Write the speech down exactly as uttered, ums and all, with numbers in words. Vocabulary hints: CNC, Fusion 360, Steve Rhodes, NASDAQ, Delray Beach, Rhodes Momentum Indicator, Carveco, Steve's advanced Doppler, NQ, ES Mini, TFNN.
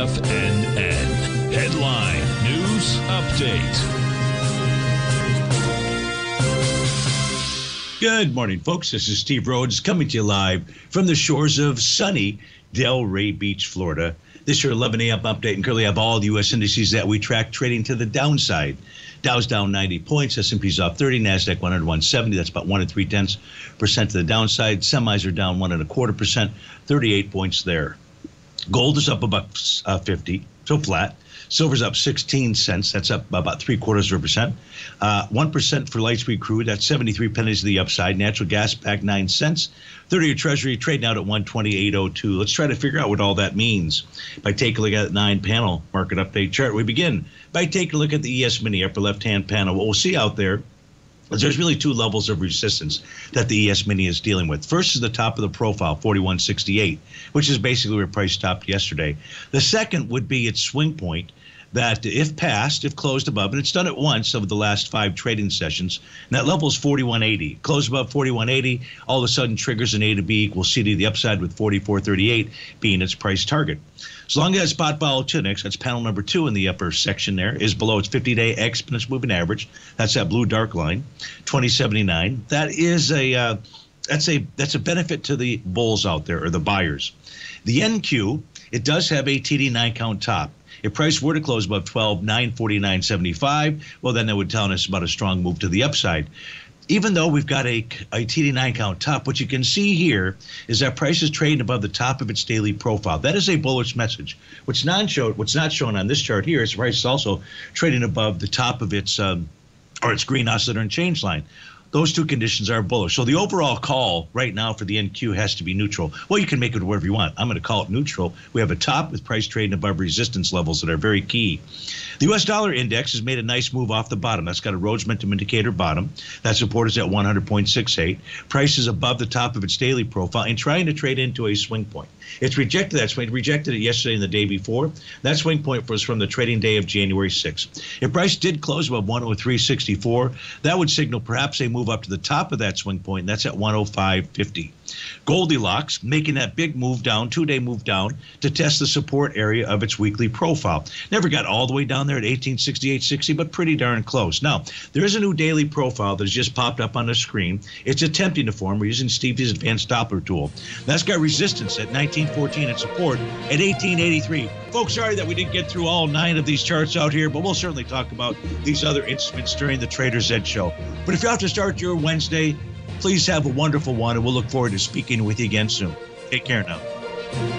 F N N. Headline News Update. Good morning, folks. This is Steve Rhodes coming to you live from the shores of sunny Delray Beach, Florida. This is your eleven a m update, and currently have all the U S indices that we track trading to the downside. Dow's down ninety points, S and P's off thirty, NASDAQ one hundred one seventy. That's about one and three tenths percent to the downside. Semis are down one and a quarter percent, thirty-eight points there. Gold is up about uh, fifty, so flat. Silver's up sixteen cents. That's up about three quarters of a percent. Uh, one percent for light sweet crude. That's seventy-three pennies to the upside. Natural gas back nine cents. thirty-year Treasury trading out at one twenty-eight oh two. Let's try to figure out what all that means by taking a look at the nine panel market update chart. We begin by taking a look at the E S Mini upper left-hand panel. What we'll see out there is there's really two levels of resistance that the E S Mini is dealing with. First is the top of the profile, forty-one sixty-eight, which is basically where price stopped yesterday. The second would be its swing point, that if passed, if closed above, and it's done it once over the last five trading sessions, and that level is forty-one eighty. Close above forty-one eighty, all of a sudden triggers an A to B equals C to the upside, with forty-four thirty-eight being its price target. As long as spot volatility, that's panel number two in the upper section there, is below its fifty-day exponential moving average. That's that blue dark line, twenty seventy-nine. That is a uh, that's a that's a benefit to the bulls out there, or the buyers. The N Q, it does have a T D nine-count top. If price were to close above twelve nine forty-nine seventy-five, well, then that would tell us about a strong move to the upside. Even though we've got a, a T D nine-count top, what you can see here is that price is trading above the top of its daily profile. That is a bullish message. What's not shown, what's not shown on this chart here is price is also trading above the top of its um, or its green oscillator and change line. Those two conditions are bullish. So the overall call right now for the N Q has to be neutral. Well, you can make it wherever you want. I'm going to call it neutral. We have a top with price trading above resistance levels that are very key. The U S dollar index has made a nice move off the bottom. That's got a Rhodes Momentum Indicator bottom. That support is at one hundred point six eight. Price is above the top of its daily profile and trying to trade into a swing point. It's rejected that swing. It rejected it yesterday and the day before. That swing point was from the trading day of January sixth. If price did close above one oh three sixty-four, that would signal perhaps a move move up to the top of that swing point, and that's at one oh five fifty. Goldilocks making that big move down, two-day move down, to test the support area of its weekly profile. Never got all the way down there at eighteen sixty-eight sixty, but pretty darn close. Now, there is a new daily profile that has just popped up on the screen. It's attempting to form. We're using Steve's advanced Doppler tool. That's got resistance at nineteen fourteen and support at eighteen eighty-three. Folks, sorry that we didn't get through all nine of these charts out here, but we'll certainly talk about these other instruments during the Trader's Edge show. But if you have to start your Wednesday, please have a wonderful one, and we'll look forward to speaking with you again soon. Take care now.